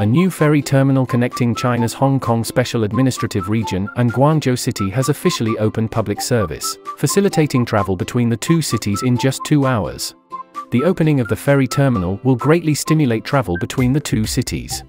A new ferry terminal connecting China's Hong Kong Special Administrative Region and Guangzhou City has officially opened public service, facilitating travel between the two cities in just 2 hours. The opening of the ferry terminal will greatly stimulate travel between the two cities.